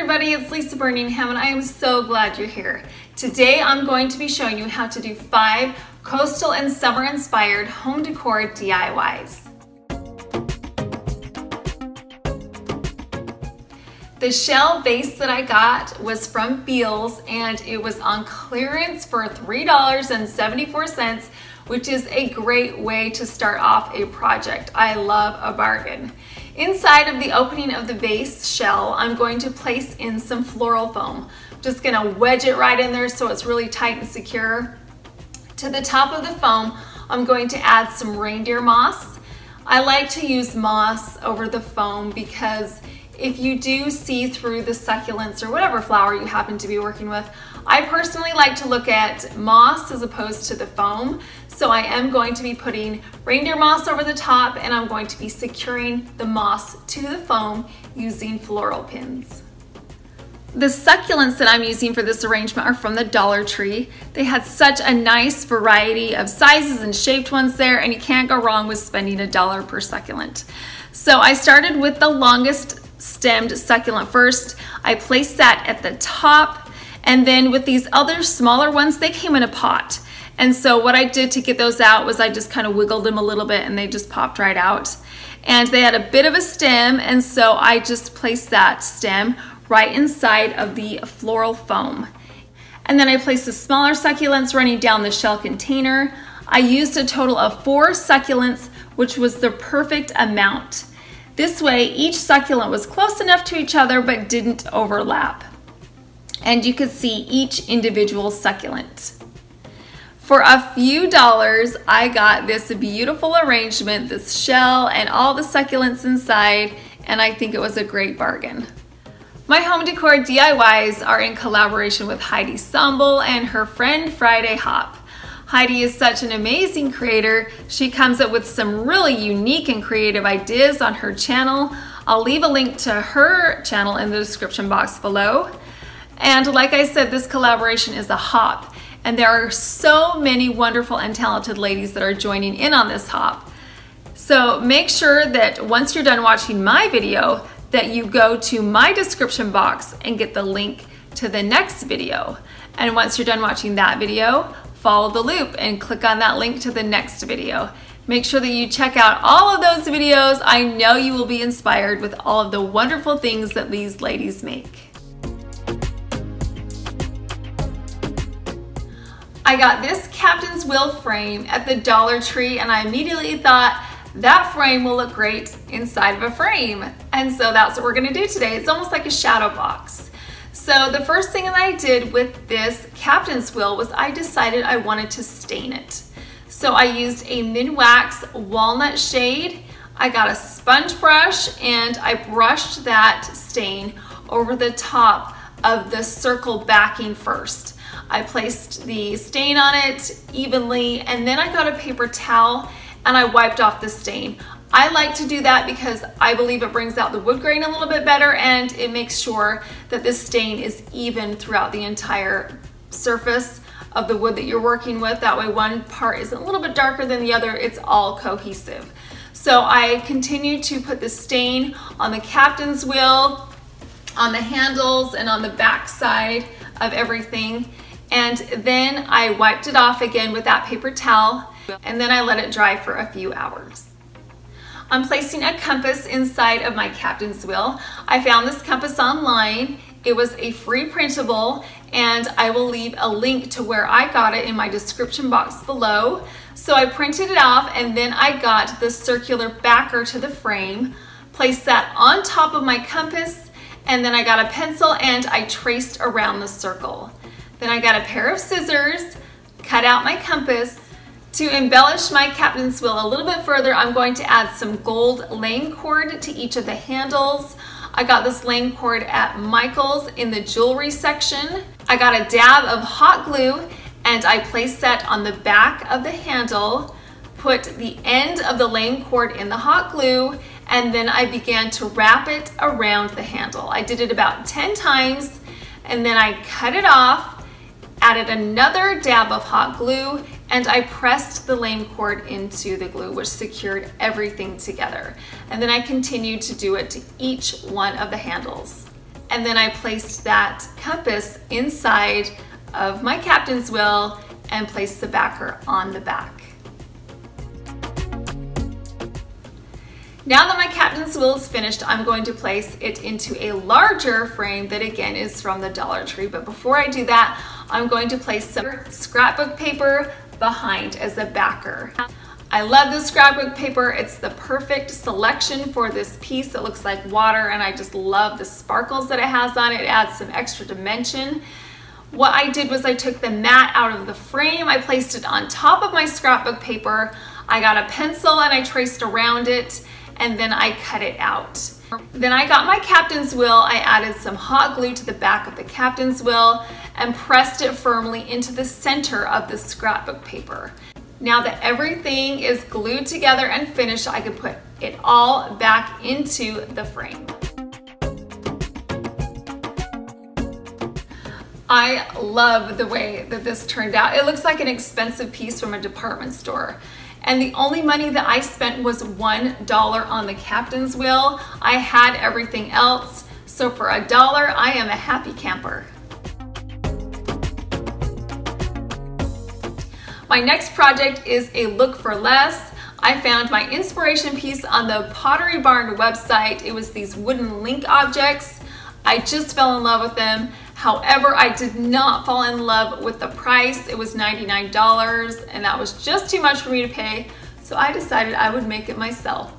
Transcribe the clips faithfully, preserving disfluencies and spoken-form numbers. everybody, it's Lisa Burningham and I am so glad you're here. Today I'm going to be showing you how to do five coastal and summer inspired home decor D I Ys. The shell vase that I got was from Beals and it was on clearance for three dollars and seventy-four cents, which is a great way to start off a project. I love a bargain. Inside of the opening of the vase shell, I'm going to place in some floral foam. I'm just gonna wedge it right in there so it's really tight and secure. To the top of the foam, I'm going to add some reindeer moss. I like to use moss over the foam because if you do see through the succulents or whatever flower you happen to be working with, I personally like to look at moss as opposed to the foam. So I am going to be putting reindeer moss over the top and I'm going to be securing the moss to the foam using floral pins. The succulents that I'm using for this arrangement are from the Dollar Tree. They had such a nice variety of sizes and shaped ones there, and you can't go wrong with spending a dollar per succulent. So I started with the longest stemmed succulent first. I placed that at the top, and then with these other smaller ones, they came in a pot. And so what I did to get those out was I just kind of wiggled them a little bit and they just popped right out. And they had a bit of a stem, and so I just placed that stem right inside of the floral foam. And then I placed the smaller succulents running down the shell container. I used a total of four succulents, which was the perfect amount. This way, each succulent was close enough to each other but didn't overlap. And you could see each individual succulent. For a few dollars, I got this beautiful arrangement, this shell and all the succulents inside, and I think it was a great bargain. My home decor D I Ys are in collaboration with Heidi Sonboul and her friend Friday Hop. Heidi is such an amazing creator. She comes up with some really unique and creative ideas on her channel. I'll leave a link to her channel in the description box below. And like I said, this collaboration is a hop. And there are so many wonderful and talented ladies that are joining in on this hop. So make sure that once you're done watching my video, that you go to my description box and get the link to the next video. And once you're done watching that video, follow the loop and click on that link to the next video. Make sure that you check out all of those videos. I know you will be inspired with all of the wonderful things that these ladies make. I got this captain's wheel frame at the Dollar Tree and I immediately thought that frame will look great inside of a frame. And so that's what we're gonna do today. It's almost like a shadow box. So the first thing that I did with this captain's wheel was I decided I wanted to stain it. So I used a Minwax walnut shade. I got a sponge brush and I brushed that stain over the top of the circle backing first. I placed the stain on it evenly, and then I got a paper towel and I wiped off the stain. I like to do that because I believe it brings out the wood grain a little bit better and it makes sure that the stain is even throughout the entire surface of the wood that you're working with. That way one part isn't a little bit darker than the other, it's all cohesive. So I continued to put the stain on the captain's wheel, on the handles, and on the back side of everything. And then I wiped it off again with that paper towel, and then I let it dry for a few hours. I'm placing a compass inside of my captain's wheel. I found this compass online. It was a free printable, and I will leave a link to where I got it in my description box below. So I printed it off, and then I got the circular backer to the frame, placed that on top of my compass, and then I got a pencil and I traced around the circle. Then I got a pair of scissors, cut out my compass. To embellish my captain's wheel a little bit further, I'm going to add some gold laying cord to each of the handles. I got this laying cord at Michael's in the jewelry section. I got a dab of hot glue and I placed that on the back of the handle, put the end of the laying cord in the hot glue, and then I began to wrap it around the handle. I did it about ten times and then I cut it off, added another dab of hot glue, and I pressed the laying cord into the glue, which secured everything together. And then I continued to do it to each one of the handles. and then I placed that compass inside of my captain's wheel and placed the backer on the back. Now that my captain's wheel is finished, I'm going to place it into a larger frame that again is from the Dollar Tree. But before I do that, I'm going to place some scrapbook paper behind as a backer. I love this scrapbook paper. It's the perfect selection for this piece. It looks like water and I just love the sparkles that it has on it. It adds some extra dimension. What I did was I took the mat out of the frame. I placed it on top of my scrapbook paper. I got a pencil and I traced around it, and then I cut it out. Then I got my captain's wheel, I added some hot glue to the back of the captain's wheel and pressed it firmly into the center of the scrapbook paper. Now that everything is glued together and finished, I could put it all back into the frame. I love the way that this turned out. It looks like an expensive piece from a department store. And the only money that I spent was one dollar on the captain's wheel. I had everything else. So for a dollar, I am a happy camper. My next project is a look for less. I found my inspiration piece on the Pottery Barn website. It was these wooden link objects. I just fell in love with them. However, I did not fall in love with the price. It was ninety-nine dollars and that was just too much for me to pay, so I decided I would make it myself.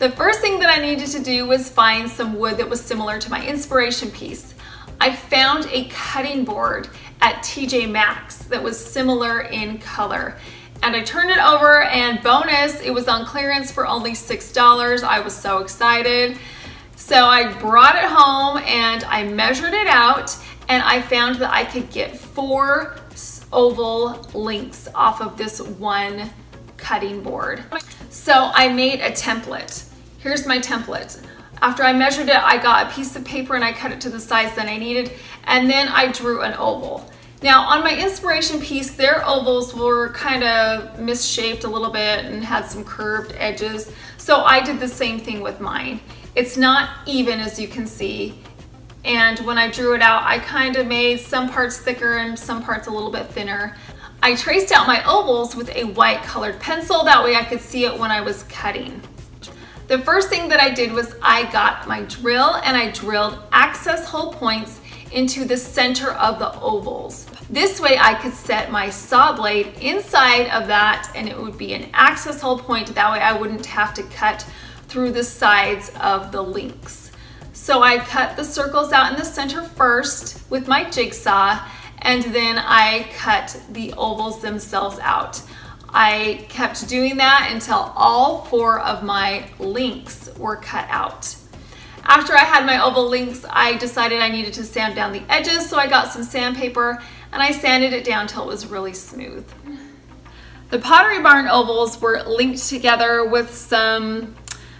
The first thing that I needed to do was find some wood that was similar to my inspiration piece. I found a cutting board at T J Maxx that was similar in color. And I turned it over and bonus, it was on clearance for only six dollars. I was so excited. So I brought it home and I measured it out, and I found that I could get four oval links off of this one cutting board. So I made a template. Here's my template. After I measured it, I got a piece of paper and I cut it to the size that I needed, and then I drew an oval. Now on my inspiration piece, their ovals were kind of misshaped a little bit and had some curved edges. So I did the same thing with mine. It's not even, as you can see. And when I drew it out, I kind of made some parts thicker and some parts a little bit thinner. I traced out my ovals with a white colored pencil. That way I could see it when I was cutting. The first thing that I did was I got my drill and I drilled access hole points into the center of the ovals. This way I could set my saw blade inside of that and it would be an access hole point. That way I wouldn't have to cut through the sides of the links. So I cut the circles out in the center first with my jigsaw, and then I cut the ovals themselves out. I kept doing that until all four of my links were cut out. After I had my oval links, I decided I needed to sand down the edges, so I got some sandpaper and I sanded it down till it was really smooth. The Pottery Barn ovals were linked together with some,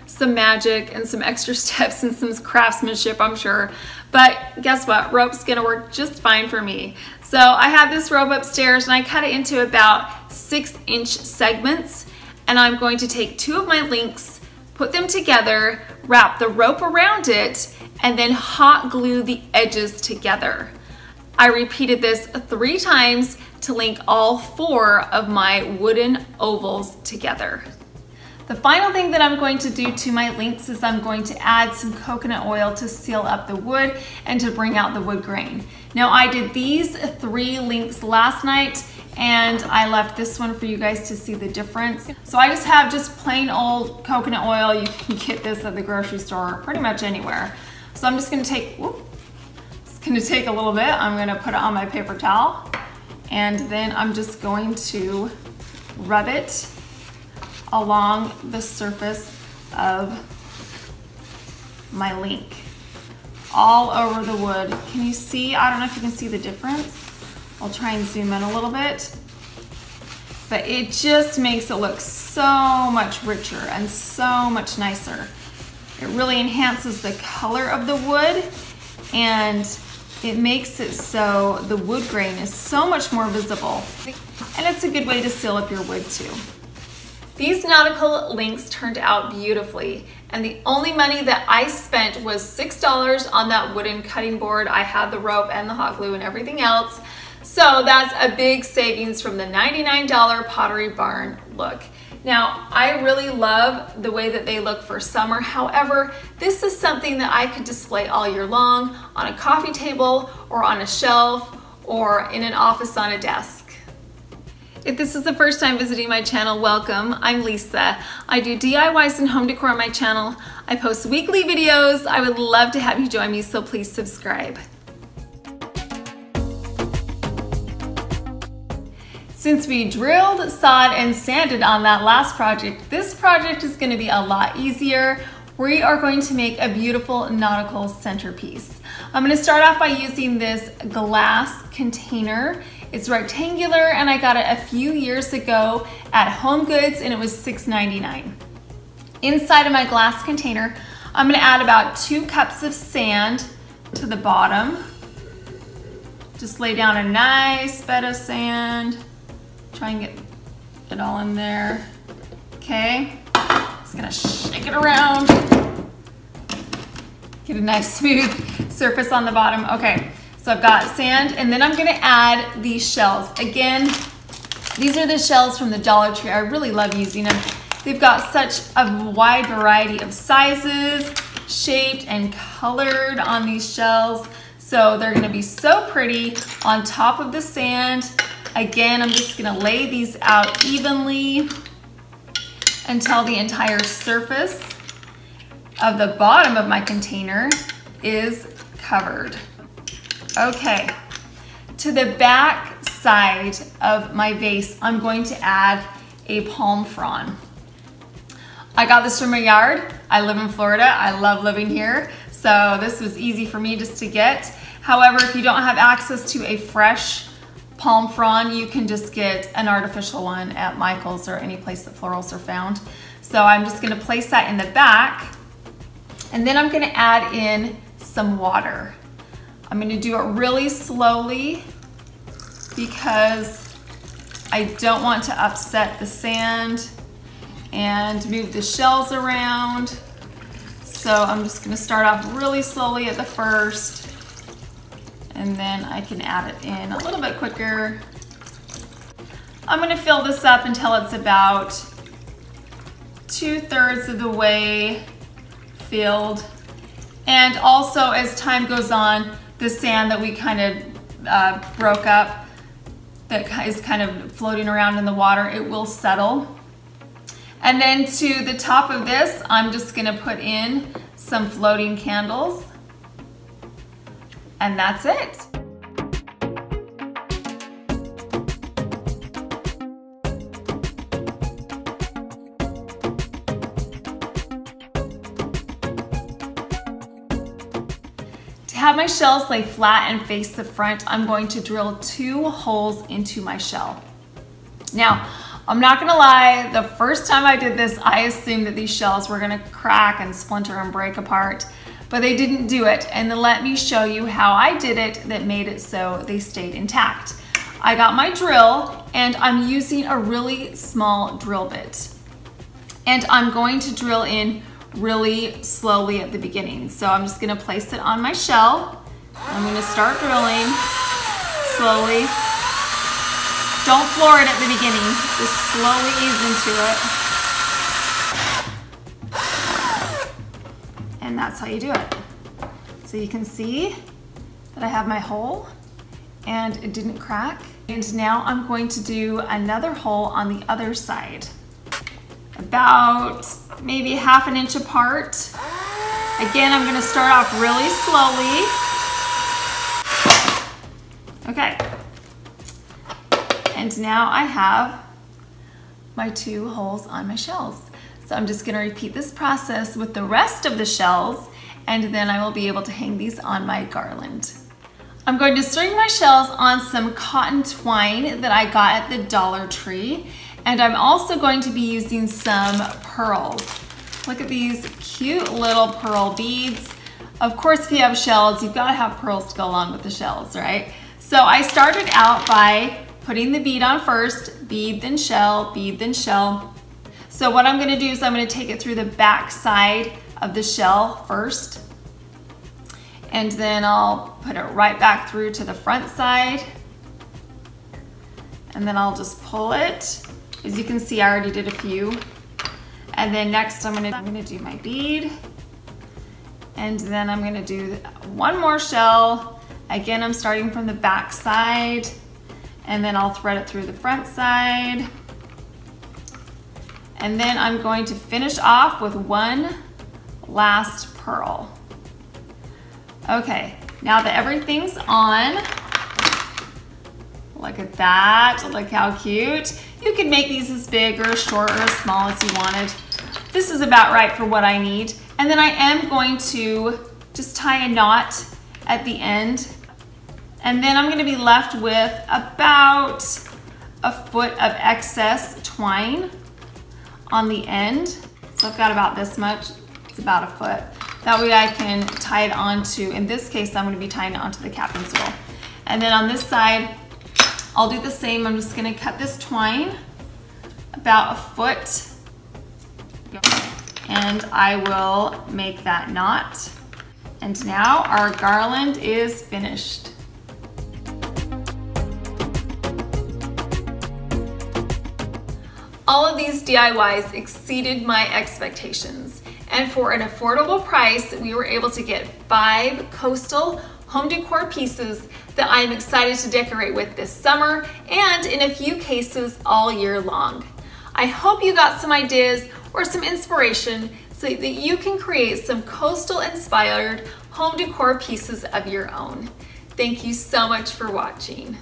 some magic and some extra steps and some craftsmanship, I'm sure. But guess what? Rope's gonna work just fine for me. So I have this rope upstairs and I cut it into about six inch segments, and I'm going to take two of my links, put them together, wrap the rope around it, and then hot glue the edges together. I repeated this three times to link all four of my wooden ovals together. The final thing that I'm going to do to my links is I'm going to add some coconut oil to seal up the wood and to bring out the wood grain. Now I did these three links last night and I left this one for you guys to see the difference. So I just have just plain old coconut oil. You can get this at the grocery store, pretty much anywhere. So I'm just gonna take, whoop, it's gonna take a little bit. I'm gonna put it on my paper towel and then I'm just going to rub it along the surface of my link, all over the wood. Can you see? I don't know if you can see the difference. I'll try and zoom in a little bit, but it just makes it look so much richer and so much nicer. It really enhances the color of the wood and it makes it so the wood grain is so much more visible. And it's a good way to seal up your wood too. These nautical links turned out beautifully, and the only money that I spent was six dollars on that wooden cutting board. I had the rope and the hot glue and everything else, so that's a big savings from the ninety-nine dollar Pottery Barn look. Now, I really love the way that they look for summer. However, this is something that I could display all year long on a coffee table or on a shelf or in an office on a desk. If this is the first time visiting my channel, welcome. I'm Lisa. I do D I Ys and home decor on my channel. I post weekly videos. I would love to have you join me, so please subscribe. Since we drilled, sawed, and sanded on that last project, this project is going to be a lot easier. We are going to make a beautiful nautical centerpiece. I'm going to start off by using this glass container. It's rectangular, and I got it a few years ago at HomeGoods, and it was six ninety-nine. Inside of my glass container, I'm going to add about two cups of sand to the bottom. Just lay down a nice bed of sand. Try and get it all in there. Okay, just going to shake it around. Get a nice smooth surface on the bottom. Okay. So I've got sand, and then I'm going to add these shells. Again, these are the shells from the Dollar Tree. I really love using them. They've got such a wide variety of sizes, shaped and colored on these shells. So they're going to be so pretty on top of the sand. Again, I'm just going to lay these out evenly until the entire surface of the bottom of my container is covered. Okay, to the back side of my vase, I'm going to add a palm frond. I got this from my yard. I live in Florida. I love living here, so this was easy for me just to get. However, if you don't have access to a fresh palm frond, you can just get an artificial one at Michael's or any place that florals are found. So I'm just going to place that in the back, and then I'm going to add in some water. I'm going to do it really slowly because I don't want to upset the sand and move the shells around. So I'm just going to start off really slowly at the first, and then I can add it in a little bit quicker. I'm going to fill this up until it's about two-thirds of the way filled. And also, as time goes on, the sand that we kind of uh, broke up, that is kind of floating around in the water, it will settle. And then to the top of this, I'm just gonna put in some floating candles. And that's it. To have my shells lay flat and face the front, I'm going to drill two holes into my shell. Now, I'm not gonna lie, the first time I did this, I assumed that these shells were gonna crack and splinter and break apart, but they didn't do it. And then let me show you how I did it that made it so they stayed intact. I got my drill, and I'm using a really small drill bit. And I'm going to drill in really slowly at the beginning. So I'm just gonna place it on my shell. I'm gonna start drilling slowly. Don't floor it at the beginning. Just slowly ease into it. And that's how you do it. So you can see that I have my hole and it didn't crack. And now I'm going to do another hole on the other side, about maybe half an inch apart. Again, I'm gonna start off really slowly. Okay, and now I have my two holes on my shells. So I'm just gonna repeat this process with the rest of the shells, and then I will be able to hang these on my garland. I'm going to string my shells on some cotton twine that I got at the Dollar Tree. And I'm also going to be using some pearls. Look at these cute little pearl beads. Of course, if you have shells, you've got to have pearls to go along with the shells, right? So I started out by putting the bead on first, bead then shell, bead then shell. So what I'm gonna do is I'm gonna take it through the back side of the shell first, and then I'll put it right back through to the front side, and then I'll just pull it. As you can see, I already did a few. And then next I'm gonna, I'm gonna do my bead, and then I'm gonna do one more shell. Again, I'm starting from the back side, and then I'll thread it through the front side. And then I'm going to finish off with one last pearl. Okay, now that everything's on, look at that, look how cute. You can make these as big or as short or as small as you wanted. This is about right for what I need. And then I am going to just tie a knot at the end. And then I'm gonna be left with about a foot of excess twine on the end. So I've got about this much, it's about a foot. That way I can tie it onto, in this case, I'm gonna be tying it onto the captain's roll. And then on this side, I'll do the same. I'm just gonna cut this twine about a foot, and I will make that knot. And now our garland is finished. All of these D I Ys exceeded my expectations, and for an affordable price, we were able to get five coastal home decor pieces that I'm excited to decorate with this summer, and in a few cases all year long. I hope you got some ideas or some inspiration so that you can create some coastal inspired home decor pieces of your own. Thank you so much for watching.